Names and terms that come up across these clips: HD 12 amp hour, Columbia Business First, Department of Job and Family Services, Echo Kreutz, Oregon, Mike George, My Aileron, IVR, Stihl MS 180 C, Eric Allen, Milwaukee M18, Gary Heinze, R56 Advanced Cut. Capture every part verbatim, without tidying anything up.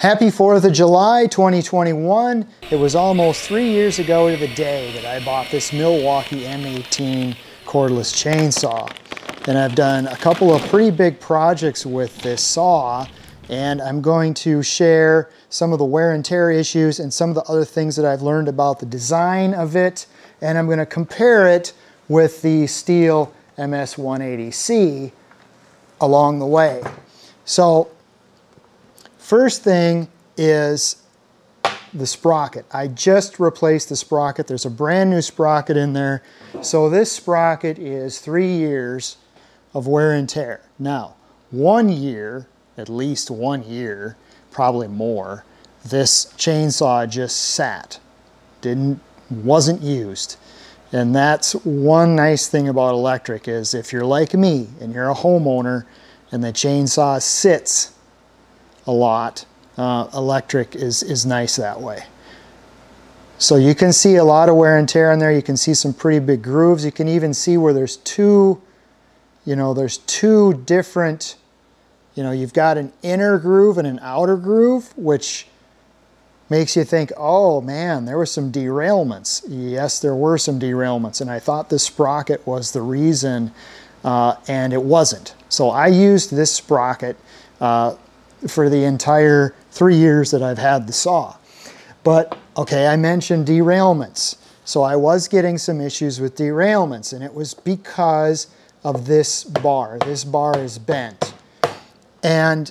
Happy fourth of July twenty twenty-one. It was almost three years ago to the day that I bought this Milwaukee M eighteen cordless chainsaw. And I've done a couple of pretty big projects with this saw, and I'm going to share some of the wear and tear issues and some of the other things that I've learned about the design of it. And I'm gonna compare it with the Stihl M S one eighty C along the way. So, first thing is the sprocket. I just replaced the sprocket. There's a brand new sprocket in there. So this sprocket is three years of wear and tear. Now, one year, at least one year, probably more, this chainsaw just sat, didn't, wasn't used. And that's one nice thing about electric is if you're like me and you're a homeowner and the chainsaw sits a lot, uh, electric is, is nice that way. So you can see a lot of wear and tear in there. You can see some pretty big grooves. You can even see where there's two, you know, there's two different, you know, you've got an inner groove and an outer groove, which makes you think, oh man, there were some derailments. Yes, there were some derailments. And I thought this sprocket was the reason, uh, and it wasn't. So I used this sprocket, uh, for the entire three years that I've had the saw. But okay, I mentioned derailments. So I was getting some issues with derailments, and it was because of this bar. This bar is bent. And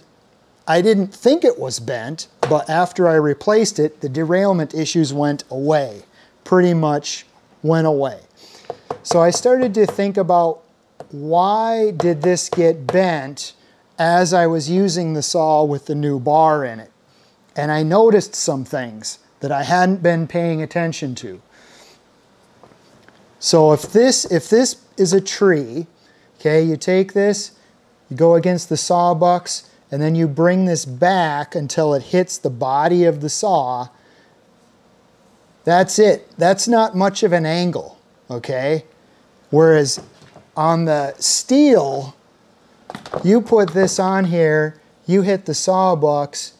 I didn't think it was bent, but after I replaced it, the derailment issues went away, pretty much went away. So I started to think about, why did this get bent as I was using the saw with the new bar in it? And I noticed some things that I hadn't been paying attention to. So if this, if this is a tree, okay, you take this, you go against the saw bucks, and then you bring this back until it hits the body of the saw. That's it. That's not much of an angle, okay? Whereas on the Stihl, you put this on here, you hit the saw bucks,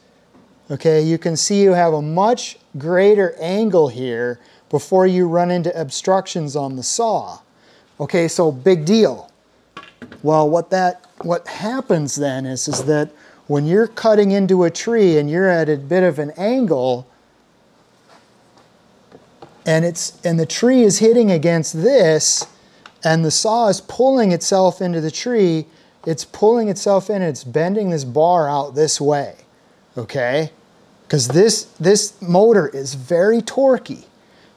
okay, you can see you have a much greater angle here before you run into obstructions on the saw. Okay, so big deal. Well, what that what happens then is, is that when you're cutting into a tree and you're at a bit of an angle, and it's and the tree is hitting against this, and the saw is pulling itself into the tree, it's pulling itself in, it's bending this bar out this way, okay? Because this, this motor is very torquey.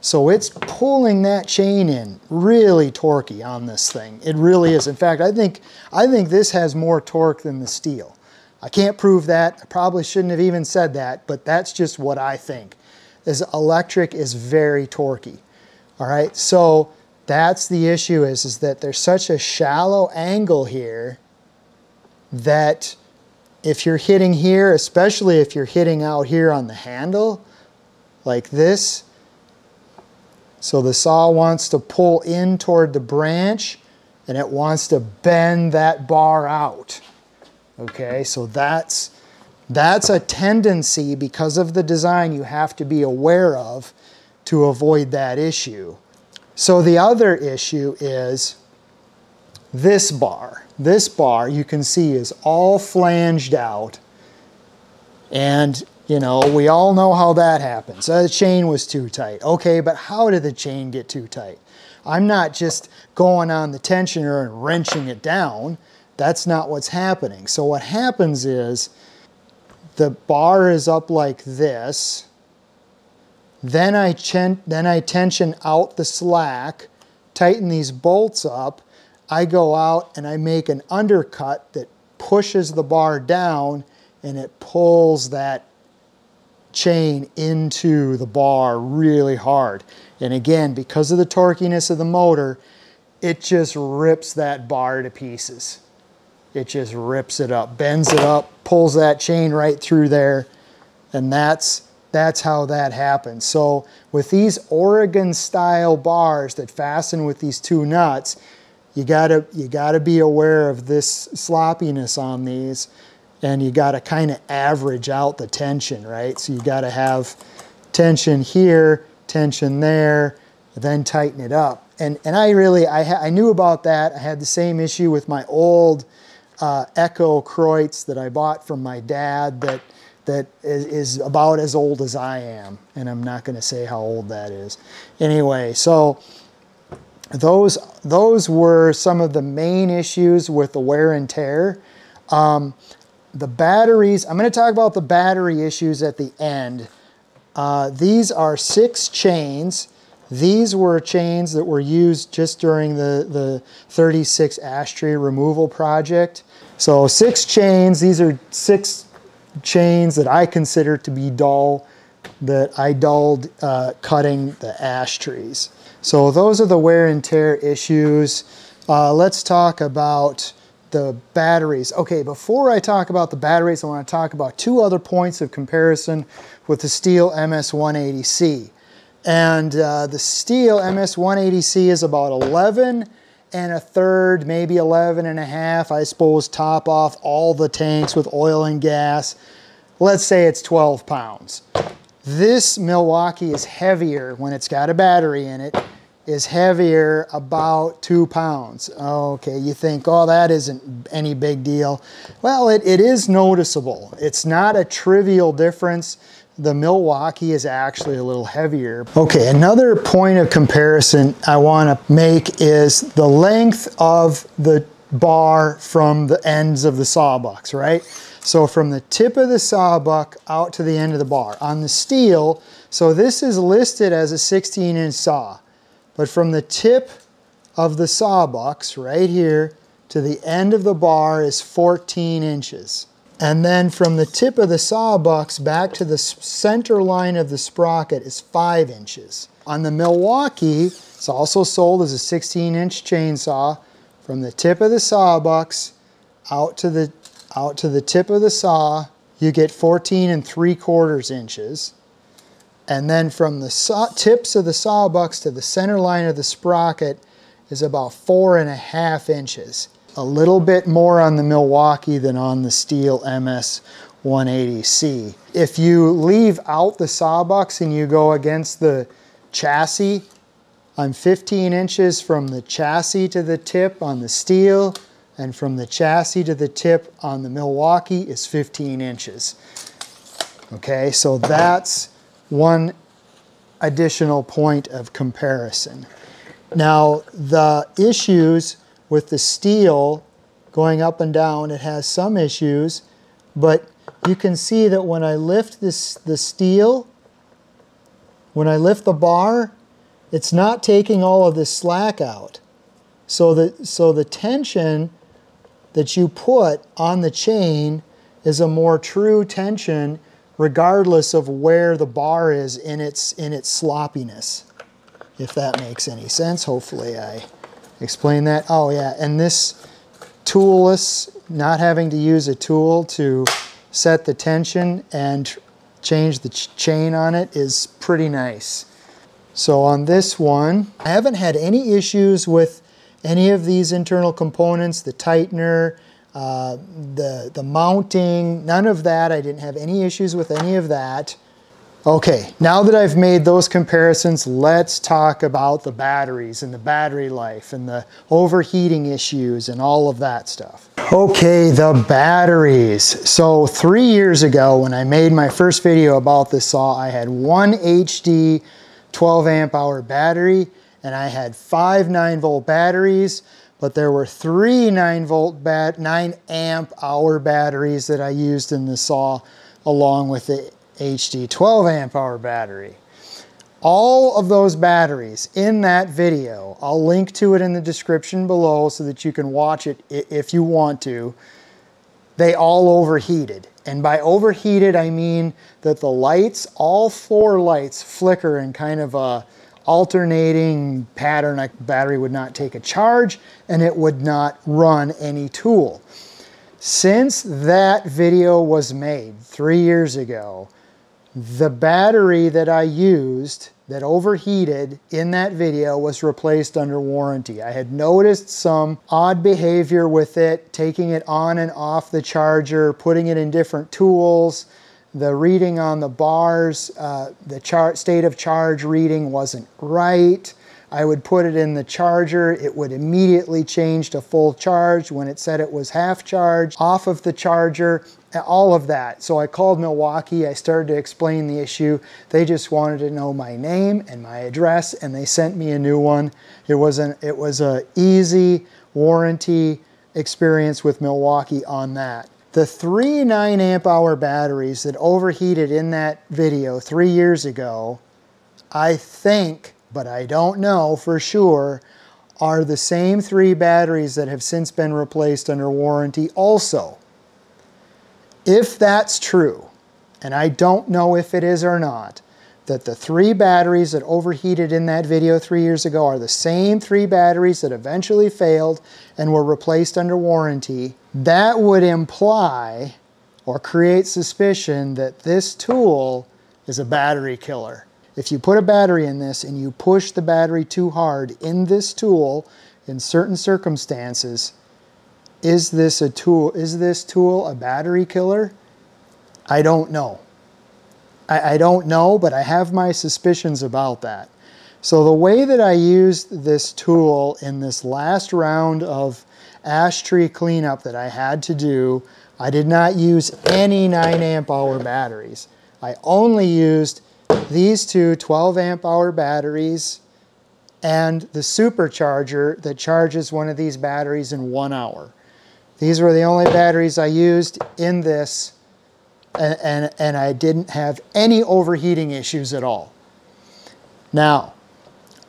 So it's pulling that chain in really torquey on this thing. It really is. In fact, I think, I think this has more torque than the Stihl. I can't prove that. I probably shouldn't have even said that, but that's just what I think. Is electric is very torquey, all right? So that's the issue is, is that there's such a shallow angle here that if you're hitting here, especially if you're hitting out here on the handle like this, so the saw wants to pull in toward the branch and it wants to bend that bar out. Okay, so that's, that's a tendency because of the design you have to be aware of to avoid that issue. So the other issue is this bar. This bar, you can see, is all flanged out. And, you know, we all know how that happens. The chain was too tight. Okay, but how did the chain get too tight? I'm not just going on the tensioner and wrenching it down. That's not what's happening. So what happens is the bar is up like this. Then I, then I tension out the slack, tighten these bolts up, I go out and I make an undercut that pushes the bar down and it pulls that chain into the bar really hard. And again, because of the torquiness of the motor, it just rips that bar to pieces. It just rips it up, bends it up, pulls that chain right through there. And that's, that's how that happens. So with these Oregon style bars that fasten with these two nuts, You gotta, you gotta be aware of this sloppiness on these and you got to kind of average out the tension, right? So you got to have tension here, tension there, then tighten it up. And, and I really, I, ha I knew about that. I had the same issue with my old uh, Echo Kreutz that I bought from my dad that, that is, is about as old as I am. And I'm not going to say how old that is. Anyway, so those, those were some of the main issues with the wear and tear. Um, the batteries, I'm going to talk about the battery issues at the end. Uh, these are six chains. These were chains that were used just during the, the thirty-six ash tree removal project. So six chains, these are six chains that I consider to be dull, that I dulled uh, cutting the ash trees. So those are the wear and tear issues. Uh, let's talk about the batteries. Okay, before I talk about the batteries, I want to talk about two other points of comparison with the Stihl M S one eighty C. And uh, the Stihl M S one eighty C is about eleven and a third, maybe eleven and a half, I suppose, top off all the tanks with oil and gas. Let's say it's twelve pounds. This Milwaukee is heavier when it's got a battery in it, is heavier about two pounds. Okay, you think, oh, that isn't any big deal. Well, it, it is noticeable. It's not a trivial difference. The Milwaukee is actually a little heavier. Okay, another point of comparison I want to make is the length of the bar from the ends of the sawbucks, right? So from the tip of the sawbuck out to the end of the bar. On the Stihl, so this is listed as a sixteen inch saw, but from the tip of the sawbucks right here to the end of the bar is fourteen inches. And then from the tip of the sawbucks back to the center line of the sprocket is five inches. On the Milwaukee, it's also sold as a sixteen inch chainsaw. From the tip of the sawbucks out to the, out to the tip of the saw, you get fourteen and three quarters inches. And then from the saw, tips of the sawbucks to the center line of the sprocket is about four and a half inches. A little bit more on the Milwaukee than on the Stihl M S one eighty C. If you leave out the sawbucks and you go against the chassis, I'm fifteen inches from the chassis to the tip on the Stihl, and from the chassis to the tip on the Milwaukee is fifteen inches. Okay, so that's one additional point of comparison. Now, the issues with the Stihl going up and down, it has some issues, but you can see that when I lift this, the Stihl, when I lift the bar, it's not taking all of this slack out. So the, so the tension that you put on the chain is a more true tension regardless of where the bar is in its, in its sloppiness. If that makes any sense, hopefully I explain that. Oh yeah, and this toolless, not having to use a tool to set the tension and change the ch chain on it is pretty nice. So on this one, I haven't had any issues with any of these internal components, the tightener, uh, the, the mounting, none of that. I didn't have any issues with any of that. Okay, now that I've made those comparisons, let's talk about the batteries and the battery life and the overheating issues and all of that stuff. Okay, the batteries. So three years ago when I made my first video about this saw, I had one H D twelve amp hour battery and I had five nine volt batteries, but there were three nine volt, bat nine amp hour batteries that I used in the saw along with the H D twelve amp hour battery. All of those batteries in that video, I'll link to it in the description below so that you can watch it if you want to, they all overheated. And by overheated, I mean that the lights, all four lights flicker in kind of a alternating pattern. Like the battery would not take a charge and it would not run any tool. Since that video was made three years ago, The battery that I used that overheated in that video was replaced under warranty. I had noticed some odd behavior with it, taking it on and off the charger, putting it in different tools. The reading on the bars, uh, the char- state of charge reading wasn't right. I would put it in the charger, it would immediately change to full charge when it said it was half charge, off of the charger, all of that. So I called Milwaukee, I started to explain the issue. They just wanted to know my name and my address, and they sent me a new one. It was an, it was an easy warranty experience with Milwaukee on that. The three nine amp hour batteries that overheated in that video three years ago, I think, but I don't know for sure, are the same three batteries that have since been replaced under warranty also. If that's true, and I don't know if it is or not, that the three batteries that overheated in that video three years ago are the same three batteries that eventually failed and were replaced under warranty, that would imply or create suspicion that this tool is a battery killer. If you put a battery in this and you push the battery too hard in this tool in certain circumstances, is this a tool, is this tool a battery killer? I don't know. I, I don't know, but I have my suspicions about that. So the way that I used this tool in this last round of ash tree cleanup that I had to do, I did not use any nine amp hour batteries. I only used these two twelve amp hour batteries and the supercharger that charges one of these batteries in one hour. These were the only batteries I used in this, and, and, and I didn't have any overheating issues at all. Now,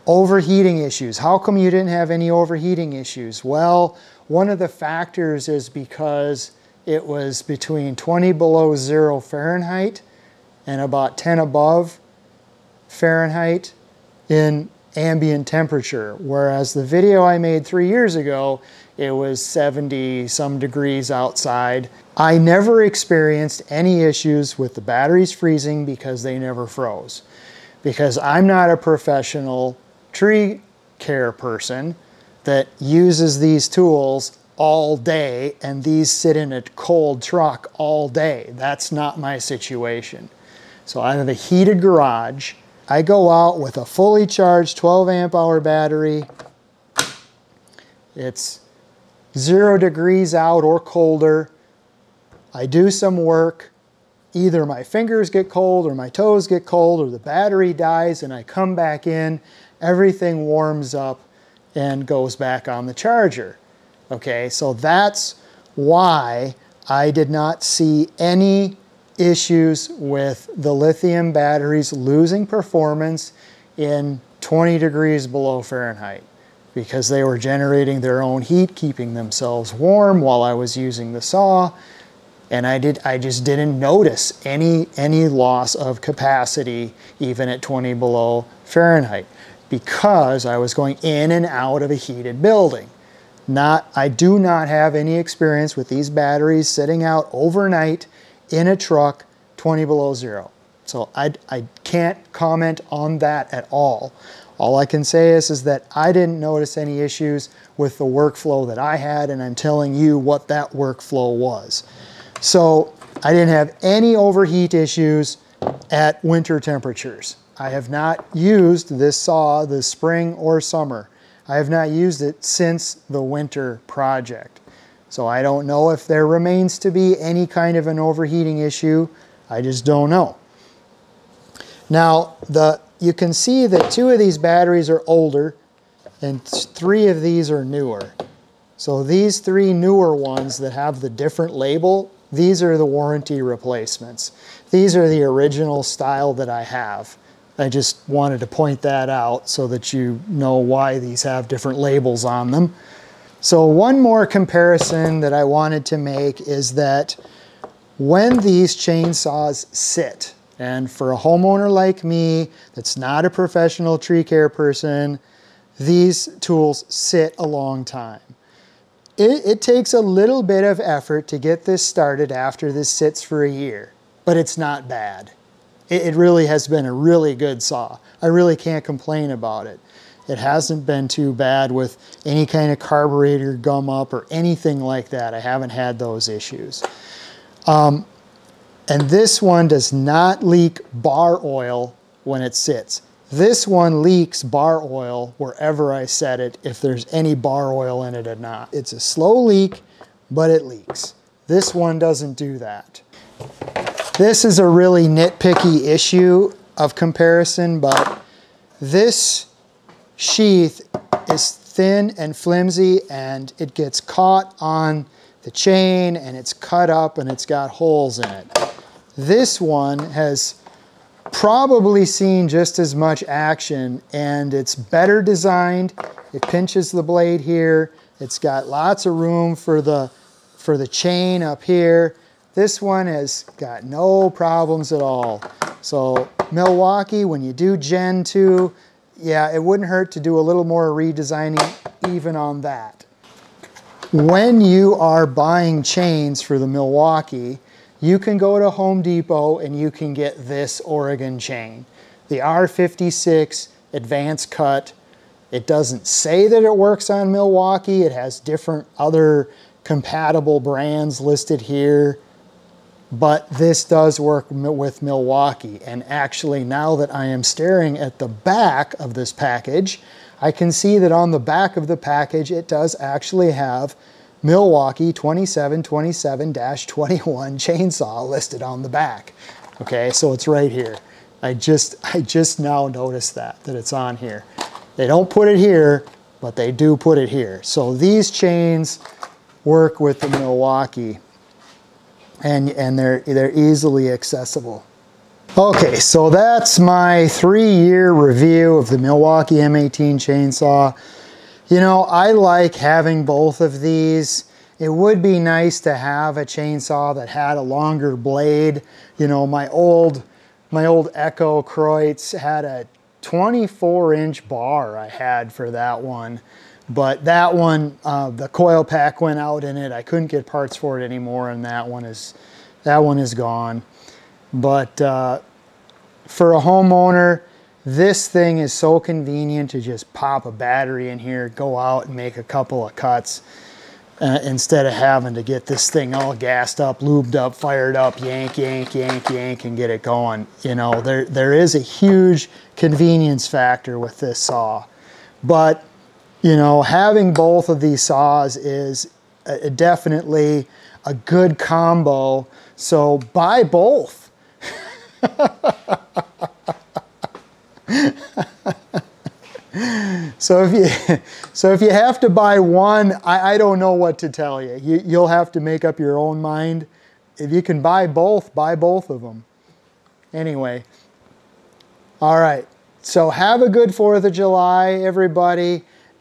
overheating issues. How come you didn't have any overheating issues? Well, one of the factors is because it was between twenty below zero Fahrenheit and about ten above Fahrenheit in ambient temperature, whereas the video I made three years ago, it was seventy some degrees outside. I never experienced any issues with the batteries freezing because they never froze. Because I'm not a professional tree care person that uses these tools all day, and these sit in a cold truck all day. That's not my situation. So out of the heated garage, I go out with a fully charged twelve amp hour battery. It's zero degrees out or colder. I do some work. Either my fingers get cold or my toes get cold or the battery dies, and I come back in, everything warms up and goes back on the charger. Okay, so that's why I did not see any issues with the lithium batteries losing performance in twenty degrees below Fahrenheit, because they were generating their own heat, keeping themselves warm while I was using the saw, and I did I just didn't notice any any loss of capacity even at twenty below Fahrenheit, because I was going in and out of a heated building. Not I do not have any experience with these batteries sitting out overnight in a truck, twenty below zero. So I, I can't comment on that at all. All I can say is, is that I didn't notice any issues with the workflow that I had, and I'm telling you what that workflow was. So I didn't have any overheat issues at winter temperatures. I have not used this saw this spring or summer. I have not used it since the winter project. So I don't know if there remains to be any kind of an overheating issue. I just don't know. Now, the, you can see that two of these batteries are older and three of these are newer. So these three newer ones that have the different label, these are the warranty replacements. These are the original style that I have. I just wanted to point that out so that you know why these have different labels on them. So one more comparison that I wanted to make is that when these chainsaws sit, and for a homeowner like me that's not a professional tree care person, these tools sit a long time. It, it takes a little bit of effort to get this started after this sits for a year, but it's not bad. it, it really has been a really good saw. I really can't complain about it. It hasn't been too bad with any kind of carburetor gum up or anything like that. I haven't had those issues. Um, and this one does not leak bar oil when it sits. This one leaks bar oil wherever I set it, if there's any bar oil in it or not. It's a slow leak, but it leaks. This one doesn't do that. This is a really nitpicky issue of comparison, but this sheath is thin and flimsy, and it gets caught on the chain and it's cut up and it's got holes in it. This one has probably seen just as much action, and it's better designed. It pinches the blade here. It's got lots of room for the, for the chain up here. This one has got no problems at all. So Milwaukee, when you do Gen two, yeah, it wouldn't hurt to do a little more redesigning even on that. When you are buying chains for the Milwaukee, you can go to Home Depot and you can get this Oregon chain, the R fifty-six Advanced Cut. It doesn't say that it works on Milwaukee. It has different other compatible brands listed here, but this does work with Milwaukee. And actually, now that I am staring at the back of this package, I can see that on the back of the package, it does actually have Milwaukee twenty-seven twenty-seven dash twenty-one chainsaw listed on the back. Okay, so it's right here. I just, I just now noticed that, that it's on here. They don't put it here, but they do put it here. So these chains work with the Milwaukee, and, and they're, they're easily accessible. Okay, so that's my three-year review of the Milwaukee M eighteen chainsaw. You know, I like having both of these. It would be nice to have a chainsaw that had a longer blade. You know, my old, my old Echo Kreutz had a twenty-four inch bar I had for that one. But that one, uh, the coil pack went out in it. I couldn't get parts for it anymore, and that one is, that one is gone. But uh, for a homeowner, this thing is so convenient to just pop a battery in here, go out and make a couple of cuts uh, instead of having to get this thing all gassed up, lubed up, fired up, yank, yank, yank, yank, and get it going. You know, there, there is a huge convenience factor with this saw. But, you know, having both of these saws is a, a definitely a good combo. So buy both. So if you so if you have to buy one, I, I don't know what to tell you. you. You'll have to make up your own mind. If you can buy both, buy both of them. Anyway, all right. So have a good fourth of July, everybody,